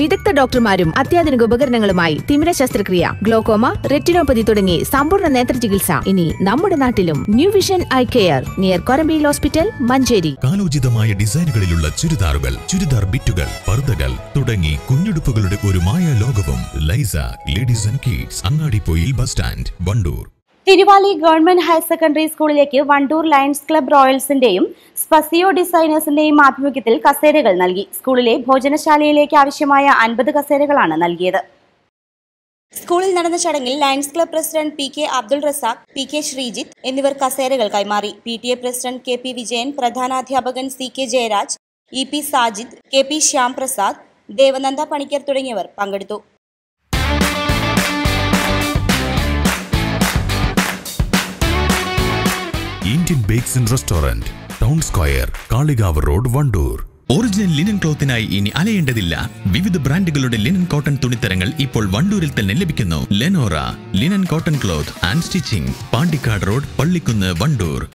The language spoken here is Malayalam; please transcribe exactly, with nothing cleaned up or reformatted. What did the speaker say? വിദഗ്ധ ഡോക്ടർമാരും അത്യാധുനിക ഉപകരണങ്ങളുമായി തിമിര ശസ്ത്രക്രിയ, ഗ്ലോക്കോമ, റെറ്റിനോപ്പതി തുടങ്ങി സമ്പൂർണ്ണ നേത്ര ചികിത്സ ഇനി നമ്മുടെ നാട്ടിലും. New vision eye care near കൊരമ്പയിൽ ഹോസ്പിറ്റൽ, മഞ്ചേരി. കാലോചിതമായ ഡിസൈനുകളിലുള്ള ചുരിദാറുകൾ, ചുരിദാർ ബിറ്റുകൾ, പർദ്ദകൾ തുടങ്ങി കുഞ്ഞുടുപ്പുകളുടെ ഒരു മായ ലോകവും ലൈസ ladies and kids, Angadippoyil bus stand, Wandoor. Thiruvali government higher secondary സ്കൂളിലേക്ക് വണ്ടൂർ ലയൺസ് ക്ലബ് റോയൽസിന്റെയും സ്പസിയോ ഡിസൈനേഴ്സിന്റെയും ആഭിമുഖ്യത്തിൽ കസേരകൾ നൽകി. സ്കൂളിലെ ഭോജനശാലയിലേക്ക് ആവശ്യമായ അൻപത് കസേരകളാണ് നൽകിയത്. സ്കൂളിൽ നടന്ന ചടങ്ങിൽ lions club president P K Abdul Razak, P K Sreejith എന്നിവർ കസേരകൾ കൈമാറി. P T A president K P Vijayan, പ്രധാനാധ്യാപകൻ C K Jayaraj, E P Sajid, K P Shyam Prasad, Devananda Panicker തുടങ്ങിയവർ പങ്കെടുത്തു. Indian Bakes and Restaurant, Town Square, Kaligavu Road, Vandoor. Original linen cloth nayi ini alayendadilla. Vividha brandugalude linen cotton tunitharangal ippol Vandooril thanne labhikkunnu. Lenora Linen Cotton Cloth and Stitching, Pandikad Road, Pallikunnu, Vandoor.